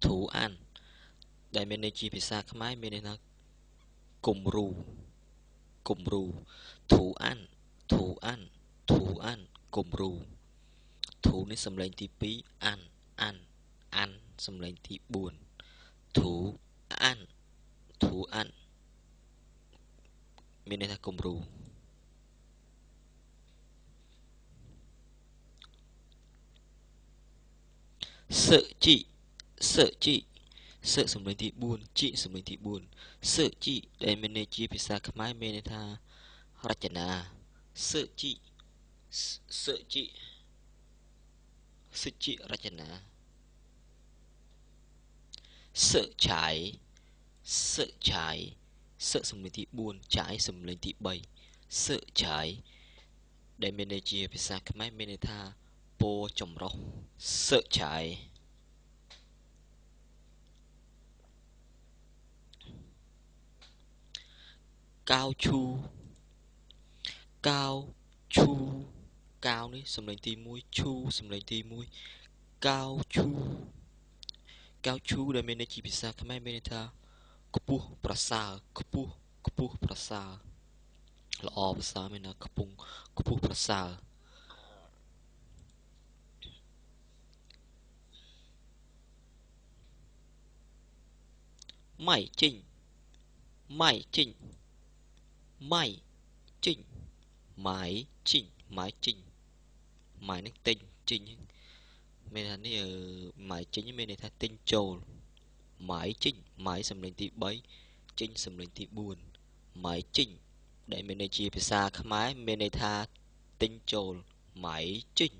Thủ ăn đại bên này chỉ phải xa khám ái bên này là cùng rù thủ ăn cùng rù thủ nên xâm lên tí phí ăn xâm lên tí buồn thủ ăn bên này là cùng rù sợ sầm lên thì buồn chị sầm lên thì buồn sợ chị đây mình này chia phía xa khám ái mình này tha rachana sợ chị rachana sợ trái sợ sầm lên thì buồn trái sầm lên thì bầy sợ trái đây mình này chia phía xa khám ái mình này tha bố chồng rô sợ trái cao chu cao đấy xâm lên tí mũi chu xâm lên tí mũi cao chu đây mình chỉ biết sao cái máy mình ta kupu prasa lọ prasa mình là kupu prasa máy chỉnh máy nó tinh chỉnh mình là này máy chỉnh như mình này thay tinh trầu máy chỉnh máy sầm lên tí bấy chỉnh sầm lên tí buồn máy chỉnh để mình này chia phía xa khám máy mình này tha tinh trầu máy chỉnh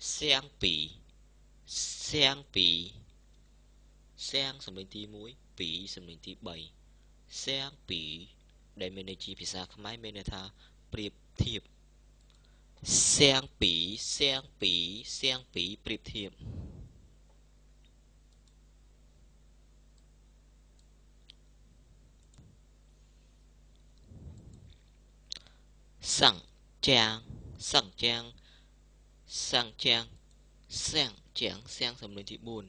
sang pì sang sầm lên tí mũi pì sầm lên tí bầy sang pì để mình này chỉ phía xa khám máy mình này tha priệp thiệp sang pì priệp thiệp sang trang sang sầm lên tí buồn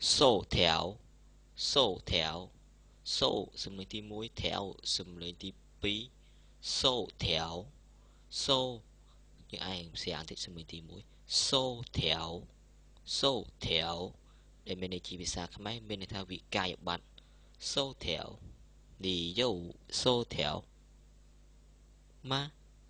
sổ xùm lên tí mũi thẻo xùm lên tí pí sổ như ai cũng sẽ ăn thích xùm lên tí mũi sổ thẻo để mình này chỉ bị xa khám máy mình này tha vị cài bạn sổ thẻo nì dâu sổ thẻo má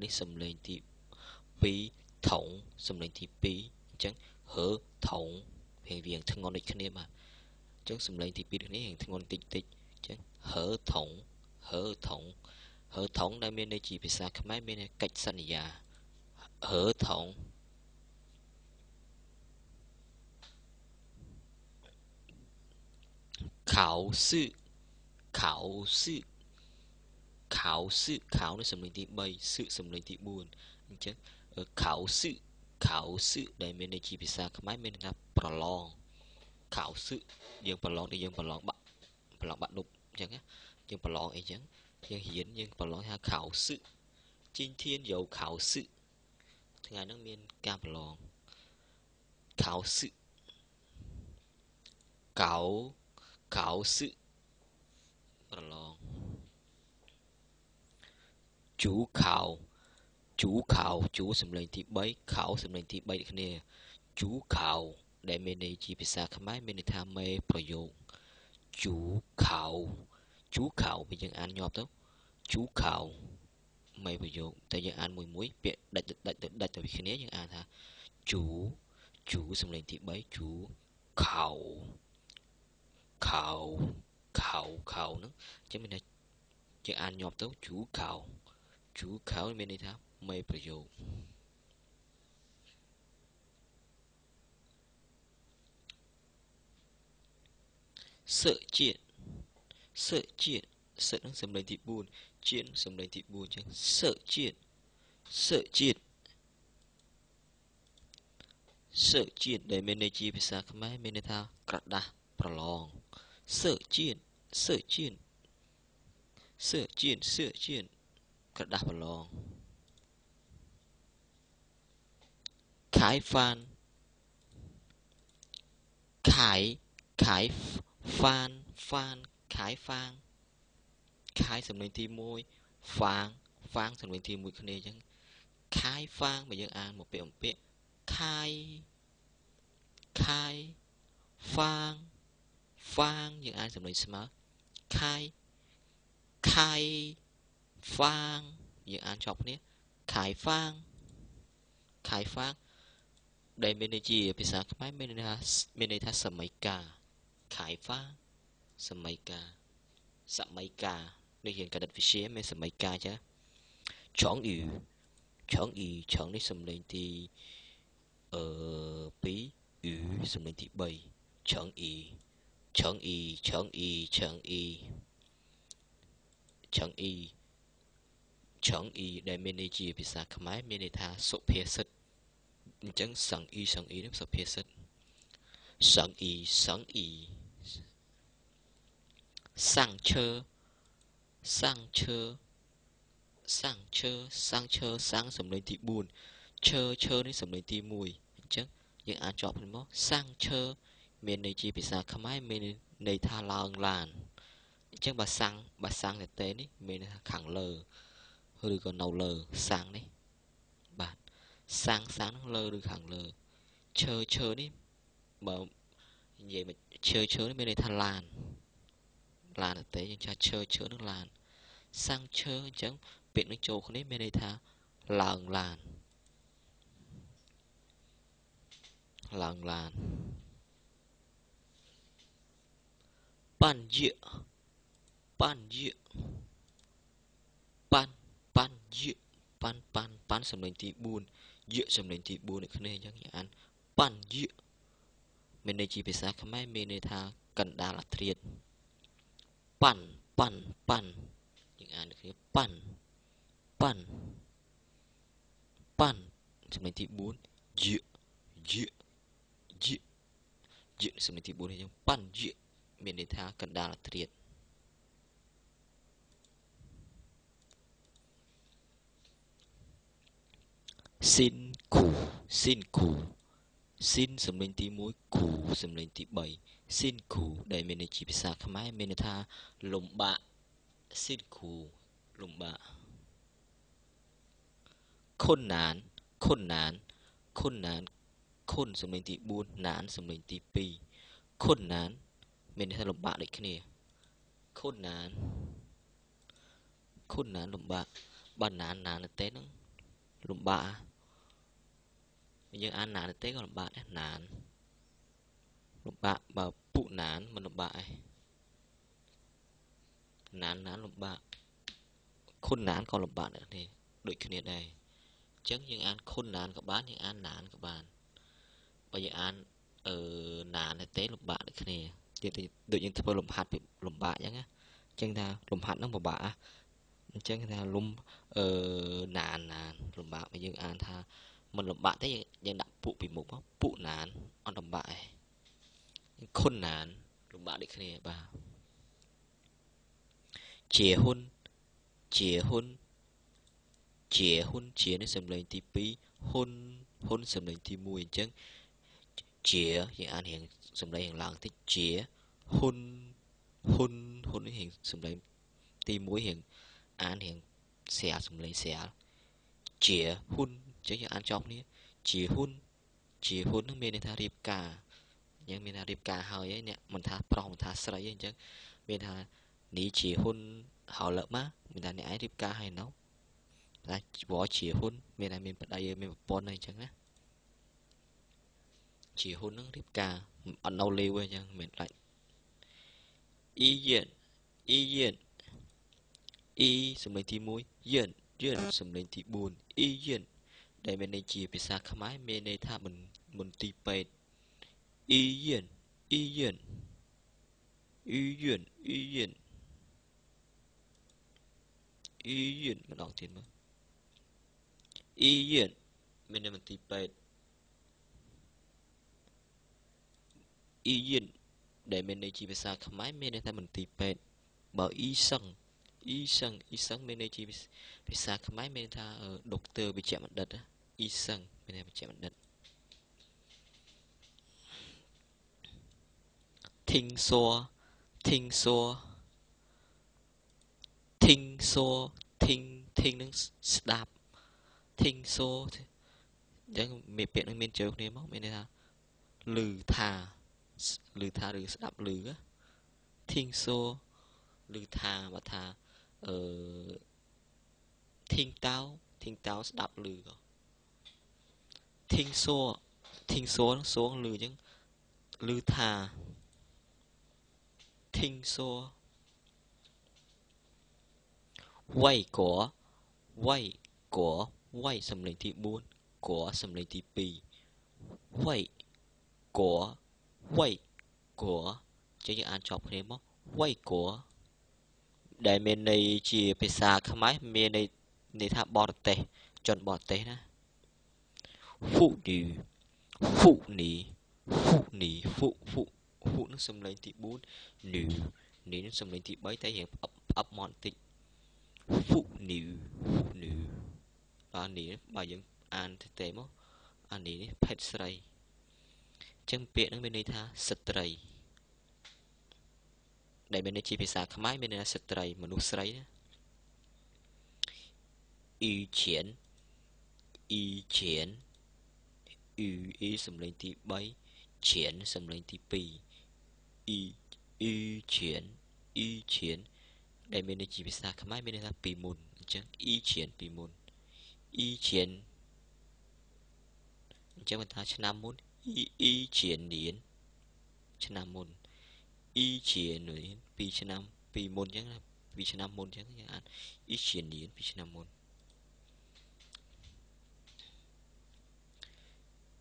đi xâm lên thì bí thủng, xâm lên thì bí, chẳng hở thủng hình viền thằng ngon địch này mà chắc xung lên thì biết này hình thằng ngon tịch chắc hở thủng đây bên đây chỉ phải xa cái máy bên này cách sân nhà hở thủng khảo sư, khảo sư, khảo sư, khảo nó sầm lên tí bay, sư sầm lên tí buồn, chứ khảo sư đây mình đây chỉ biết sao cái máy mình là prolong, khảo sư, dương prolong đây dương prolong bạn đục, chẳng nhé, dương prolong ấy chẳng, dương hiến dương prolong ha khảo sư, chinh thiên dầu khảo sư, thằng anh nó miên cam prolong, khảo sư, khảo khảo sư prolong, chú sầm lên thì bấy khảo sầm lên thì bấy này chú khảo để mình đây chỉ biết sao cái máy mình đây tham mêประโยคchú khảo bây giờ ăn nhọt đâu chú khảo mày bây giờ tại giờ ăn mùi muối biệt đặt từ khi nãy giờ ăn ha chú sầm lên thì bấy chú khảo nữa chứ mình đây giờ ăn nhọt đâu chú khảo mình đây tham mày bây giờ sợ đang sầm lên thịt buồn chuyện sầm lên thịt buồn chứ sợ chuyện để mình đây chi phải sao không ai mình đây thao cật đà prolong sợ chuyện cật đà prolong khái phan sầm lên thì môi phang sầm lên thì mũi cái này chẳng khái phang mà dân ăn một bệ khai phang dân ăn sầm lên smart khai phang dân ăn chọc nè khai phang đây bên đây chỉ bây giờ các máy bên đây tha sầm máy cả đây hiện cả đặt vị trí bên sầm máy cả chứ chọn đi sầm lên thì bí sầm lên thì bay chọn y đây bên đây chỉ bây giờ các máy bên đây tha số phía sắt chẳng sẵn y nó sập hết sẵn y sang chơ sang sầm lên thì buồn chơ nó sầm lên thì mùi chứ những ăn chọc thì mó sang chơ miền này chỉ bị sao không ai miền này tha làng chứ bà sang là tên đấy miền khẳng lờ hơi còn nâu lờ sang đấy bạn sáng lơ được hàng lơ chơ đi mà vậy mà chơ nó bên đây thằng làn ở tế nhưng cha chơ nó làn sang chơ chẳng biển nó trâu không đấy bên đây tha làng làn pan sầm lên thì buồn dựa sầm lên thì buồn cái này chẳng hạn pan dựa mình đây chỉ biết sao không ai mình đây tha cần đa là thiệt pan những ai được cái pan sầm lên thì buồn dựa sầm lên thì buồn chẳng pan dựa mình đây tha cần đa là thiệt xin sầm lên tí mũi cù sầm lên tí bảy xin cù để mình chỉ biết sao không ai mình tha lùm bạ khôn nán sầm lên tí buôn nán sầm lên tí pi khôn nán mình tha lùm bạ đấy cái này khôn nán lùm bạ ban nán là té nó lùm bạ mình nhớ ăn nán là tế còn lộm bạn nán lộm bạn bà phụ nán mà lộm bạn nán lộm bạn khôn nán còn lộm bạn nữa thì đội kinh nghiệm đây chẳng những ăn khôn nán các bạn những ăn nán các bạn bây giờ ăn ở nán là tế lộm bạn nữa này tự nhiên tôi lùm hạt bị lùm bạ nhá nghe chân ta lùm hạt nó một bạ chân ta lùm nàn nàn lùm bạ bây giờ anh tha mình lùm bạ thế vậy đặt phụ bị một bóc phụ nàn ăn lùm bạ khôn nàn lùm bạ đi kia bà chia hôn chia nó sầm lên tí pí hôn hôn sầm lên tí mùi chân chia hiện anh hiện sầm lên hiện làng thích chia hôn hôn hôn hiện sầm lên tí mũi hiện anh hiện xẻ sầm lên xẻ chia hôn chứ hiện anh trong ní chia hôn nó miền tha điệp cả nhưng miền tha điệp cả hơi ấy nè mình tha prong tha sấy ấy chứ miền tha ní chia hôn họ lợm á mình ta nè điệp cả hay nấu là bỏ chia hôn miền này miền bên đây miền bên này chẳng á chia hôn nó điệp cả ăn nâu lê quên chẳng miền lạnh y diện y sầm lên thì mũi diện sầm lên thì buồn y diện đây bên này chia về xa khám máy bên này tha mình tì bệt y diện mà đọc tiền mà y diện bên này mình tì bệt y diện để bên này chỉ về xa khám máy bên này tha mình tì bệt bảo y sân bên này chỉ về xa khám máy bên tha độc tơ bị chạm mặt đất á y sân bên này bị chạm mặt đất thính nó đạp thính xô chẳng mệt bệnh nó miên chơi không nên móc bên này là lừ thà lừ đạp lừ á thính xô lừ thà mà thà thính tao đạp lừ thính xô nó xuống lừ chứ lừ thà thính xô quay sầm lên thì buồn của sầm lên thì bì quay của chứ như anh chọc thế mà quay của đại miền này chỉ phải xa khám máy miền này để thả bọt tê nè phụ nữ nó sầm lên thì buồn nữ nó sầm lên thì bấy tay hiện ấp mòn tịnh phụ nữ và anh đi bà dân an thế tế mô anh đi phép sợi chân biệt nó bên đây tha sợi đây bên đây chỉ phải xa khám máy bên đây là sợi mà nụ sợi ý chiến ý xâm lên tí bấy chiến xâm lên tí bì ý chiến đây bên đây chỉ biết xa khám máy bên đây là pì môn chứ y chiến chứ mình ta chân nam môn y chiến đến pì chân nam pì môn chứ là pì chân nam môn chứ là y chiến đến pì chân nam môn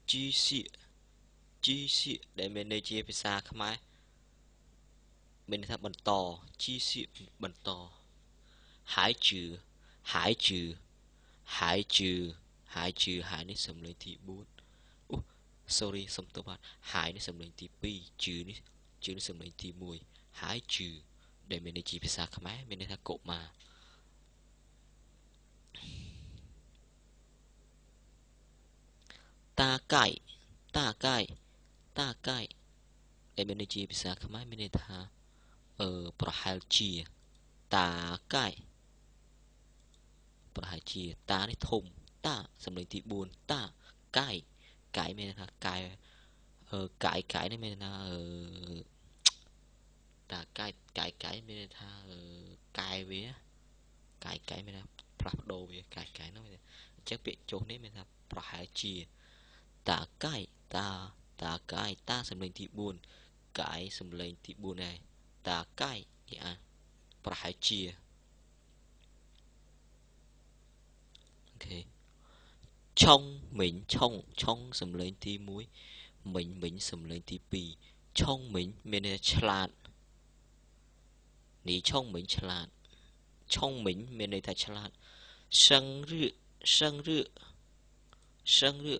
chi xị đây bên đây chỉ biết xa khám máy mình ta bẩn tò chi xịn bẩn tò hái trừ hái nên sầm lên thì bốn sorry sầm tớ bạn hái nên sầm lên thì pi trừ nên sầm lên thì mùi hái trừ để mình đi chỉ phải xa khám máy mình đi tha cộ mà ta cãi để mình đi chỉ phải xa khám máy mình đi thaประหารชีตาในทมตาสำเร็จที่บุญตาไก่ไม่นะไก่ไก่นี่ไม่นะตาไก่ไม่นะไก่เวียไก่ไม่นะปรับโดเวียไก่นั่นไม่นะเจ้าเปียโจนี่ไม่นะประหารชีตาไก่ตาสำเร็จที่บุญไก่สำเร็จที่บุญไงta cai ya perhai chia okay trong sầm lên tí mũi mình sầm lên tí pì Chong mình mene chlan. Ni chong mình chlan. Chong mình mene ta chlan. Sang rự, sang rự. Sang rự,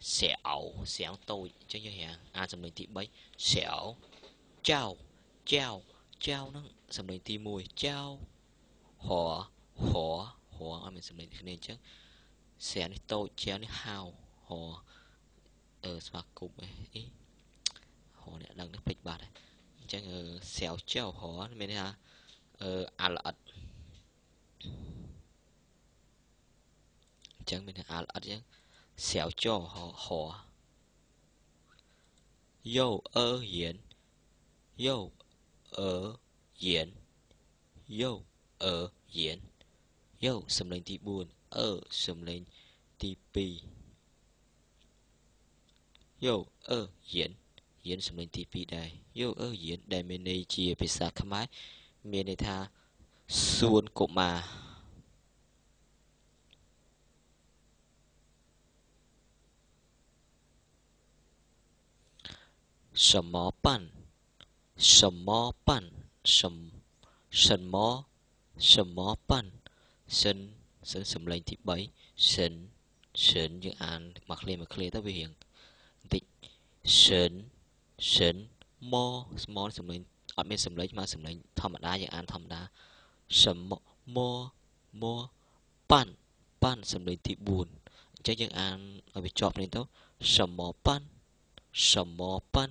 xẻo xẻo tôi chứ như hả à sầm lấy tìm bấy xẻo chào chào chào nó sầm lấy tìm mùi chào hỏa hỏa hỏa ọt bên sầm lấy cái này chứ xẻo này tôi chéo này hào hỏa ở sạc cục ấy hỏa này đang nước bịch bạt đấy chứ xẻo chào hỏa bên đây hả à lợt chẳng mình ăn ăn chứ xéo cho họ họ dâu ở diễn dâu sầm lên tí buồn sầm lên tí pi diễn sầm lên tí pi đây diễn đây mình đây chia về xa khám ái mình đây tha xuân cụm mà sầm mó pan sầm mó pan sầm sầm mó pan sân sân sầm lên thì bấy sân sân những an mặc lên ta về hiện tịnh sân sân mó mó sầm lên ở bên sầm lấy mà sầm lên thầm đá những an thầm đá sầm mó mó pan pan sầm lên thì buồn chắc những an ở bên chọp lên tao sầm mó pan sầm mó pan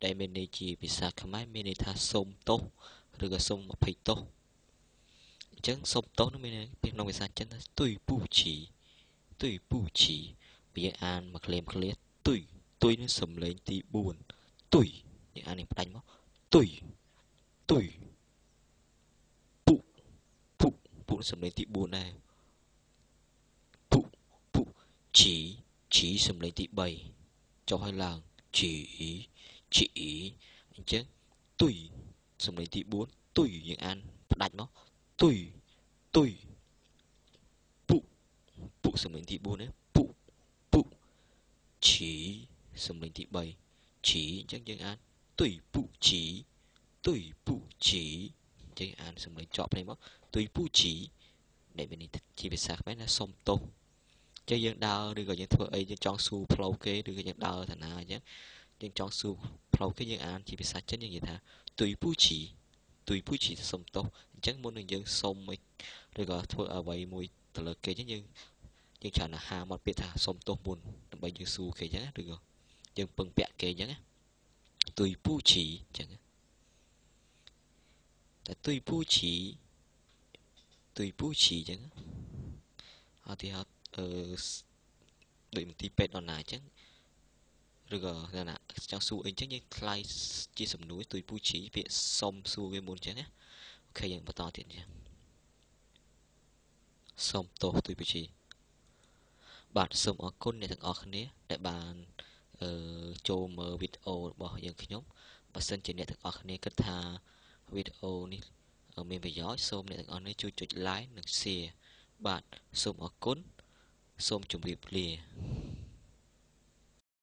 đây mình đây chỉ bị xa khám máy mình đây tha sông tô rồi cả sông mà phải tô chẳng sông tô nó mình bên nông người xa chân tôi bu chỉ bây giờ an mặc lên tôi nó sầm lên tí buồn những an này đánh mất tôi bu nó sầm lên tí buồn này bu chỉ sầm lên tí bầy cho hai làng chỉ chứ tùy xong lấy tí bốn tùy những an đặt nó tùy phụ xong lấy tí bốn đấy phụ chỉ xong lấy tí bảy chỉ chắc những an tùy phụ chỉ chắc an xong lấy chọn này mất tùy phụ chỉ để bên này chỉ phải sạc máy là xong tô chơi dân đào được gọi những thợ ấy dân chọn su plau kế được gọi dân đào thằng nào nhé dân chọn su plau kế dân an chỉ bị sát chết như vậy thà tùy phu chỉ sông to chắc muốn được dân sông mấy được gọi thợ ở vậy mùi từ lời kế chứ nhưng chẳng là hà một biệt thà sông to buồn bây giờ su kế nhé được rồi dân bưng bẹ kế nhé tùy phu chỉ chẳng là tùy phu chỉ chẳng à thì học đợi một tí pet đòn này chứ rồi là nè trang su ấy chắc như like chia sầm núi tùy pu trí viện sông su với môn chứ nhé ok dừng bắt to tiện chứ sông tổ tùy pu trí bạn sông ở côn này thằng ở khné đại bàn châu mờ vịt ô bỏ những cái nhóm bà sân trên để thực ở này kết thà video này ở miền Bắc gió xôm để thực ở nơi chui chui lái nước xìa bạn xôm ở cún xôm chuẩn bị lìa.